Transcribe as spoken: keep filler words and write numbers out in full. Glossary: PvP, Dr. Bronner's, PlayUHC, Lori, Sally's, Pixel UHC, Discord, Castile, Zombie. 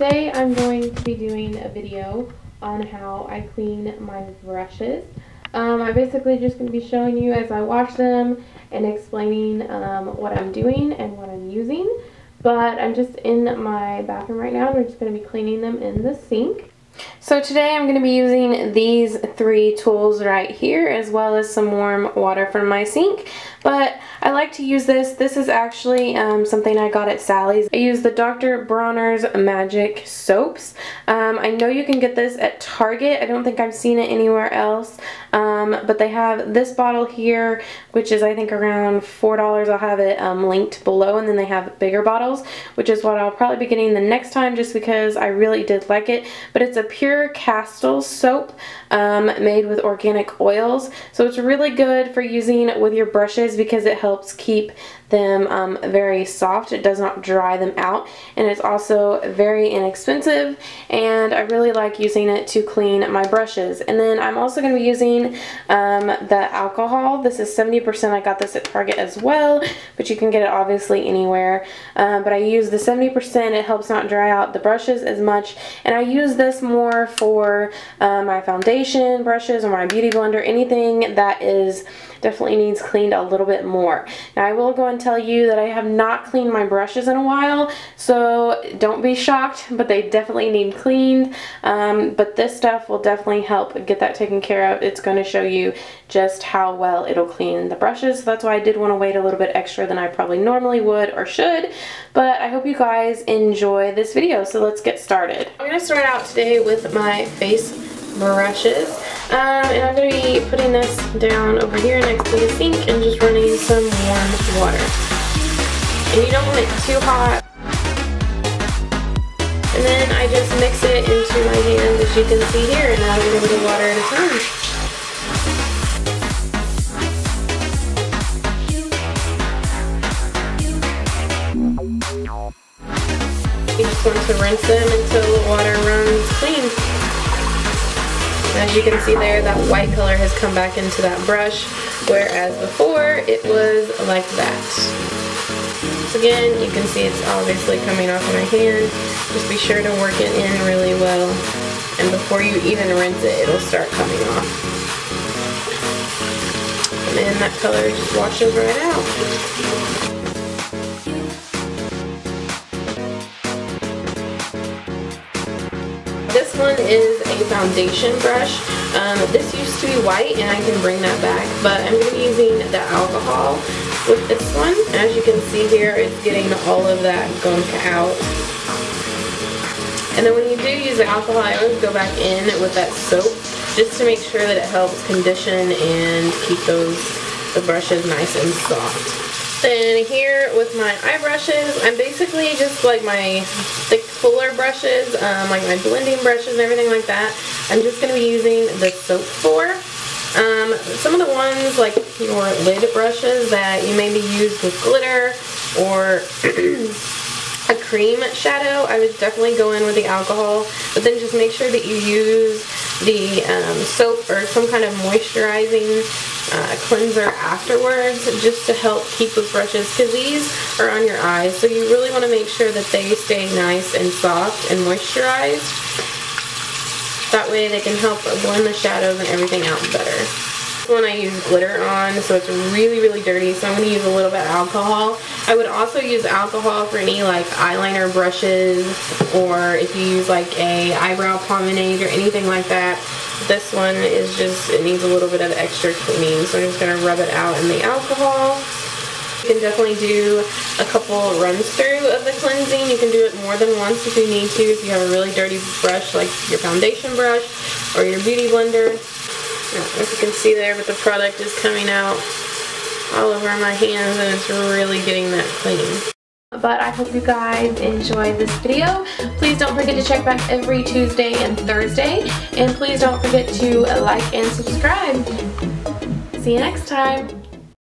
today I'm going to be doing a video on how I clean my brushes. Um, I'm basically just going to be showing you as I wash them and explaining um, what I'm doing and what I'm using. But I'm just in my bathroom right now and I'm just going to be cleaning them in the sink. So today I'm going to be using these three tools right here, as well as some warm water from my sink. But I like to use this. This is actually um, something I got at Sally's. I use the Doctor Bronner's Magic Soaps. Um, I know you can get this at Target. I don't think I've seen it anywhere else. Um, but they have this bottle here, which is I think around four dollars. I'll have it um, linked below. And then they have bigger bottles, which is what I'll probably be getting the next time just because I really did like it. But it's a pure Castile soap um, made with organic oils. So it's really good for using with your brushes because it helps keep them um, very soft. It does not dry them out, and it's also very inexpensive, and I really like using it to clean my brushes. And then I'm also going to be using um, the alcohol. This is seventy percent. I got this at Target as well, but you can get it obviously anywhere. Um, but I use the seventy percent. It helps not dry out the brushes as much, and I use this more for uh, my foundation brushes or my beauty blender, anything that is definitely needs cleaned a little bit more. Now I will go and tell you that I have not cleaned my brushes in a while, so don't be shocked, but they definitely need cleaned. Um, but this stuff will definitely help get that taken care of. It's going to show you just how well it'll clean the brushes. So that's why I did want to wait a little bit extra than I probably normally would or should. But I hope you guys enjoy this video, so let's get started. I'm going to start out today with my face brushes. Um, and I'm going to be putting this down over here next to the sink and just running some warm water. And you don't want it too hot. And then I just mix it into my hand, as you can see here, and add a little bit of water at a time. You just want to rinse them until the water runs clean. As you can see there, that white color has come back into that brush, whereas before it was like that. So again, you can see it's obviously coming off my hand. Just be sure to work it in really well, and before you even rinse it, it'll start coming off. And then that color just washes right out. This one is a foundation brush. Um, this used to be white, and I can bring that back, but I'm going to be using the alcohol with this one. As you can see here, it's getting all of that gunk out. And then when you do use the alcohol, I always go back in with that soap just to make sure that it helps condition and keep those the brushes nice and soft. Then here with my eye brushes, I'm basically just like my thick fuller brushes, um, like my blending brushes and everything like that, I'm just going to be using the soap for. Um, some of the ones like your lid brushes that you maybe use with glitter or a cream shadow, I would definitely go in with the alcohol, but then just make sure that you use the um, soap or some kind of moisturizing uh, cleanser afterwards just to help keep those brushes, because these are on your eyes, so you really want to make sure that they stay nice and soft and moisturized. That way they can help blend the shadows and everything out better. This one I use glitter on, so it's really really dirty, so I'm going to use a little bit of alcohol. I would also use alcohol for any like eyeliner brushes, or if you use like a eyebrow pomade or anything like that. This one is just, it needs a little bit of extra cleaning, so I'm just going to rub it out in the alcohol. You can definitely do a couple runs through of the cleansing. You can do it more than once if you need to, if you have a really dirty brush like your foundation brush or your beauty blender. As you can see there, but the product is coming out all over my hands, and it's really getting that clean. But I hope you guys enjoyed this video. Please don't forget to check back every Tuesday and Thursday, and please don't forget to like and subscribe. See you next time.